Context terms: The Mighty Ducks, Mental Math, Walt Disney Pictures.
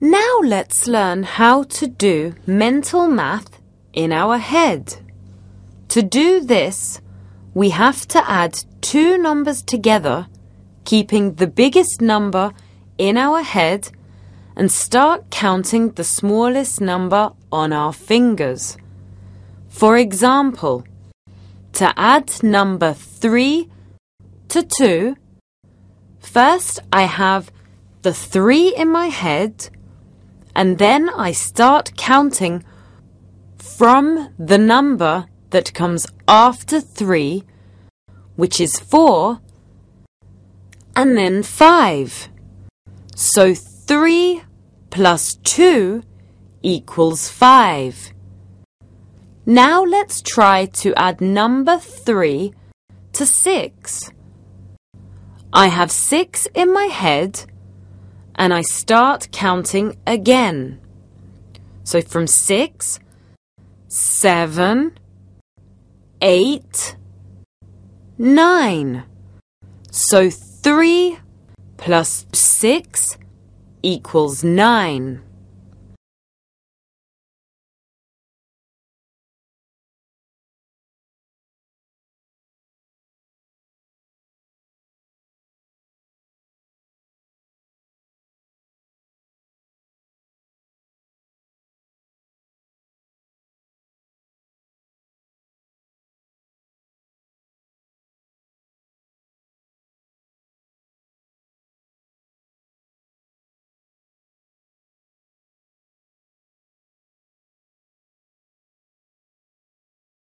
Now let's learn how to do mental math in our head. To do this, we have to add two numbers together, keeping the biggest number in our head and start counting the smallest number on our fingers. For example, to add number 3 to 2, first I have the 3 in my head and then I start counting from the number that comes after 3, which is 4, and then 5. So 3 plus 2 equals 5. Now let's try to add number 3 to 6. I have 6 in my head and I start counting again. So from 6, 7, 8, 9. So 3 plus 6 equals 9.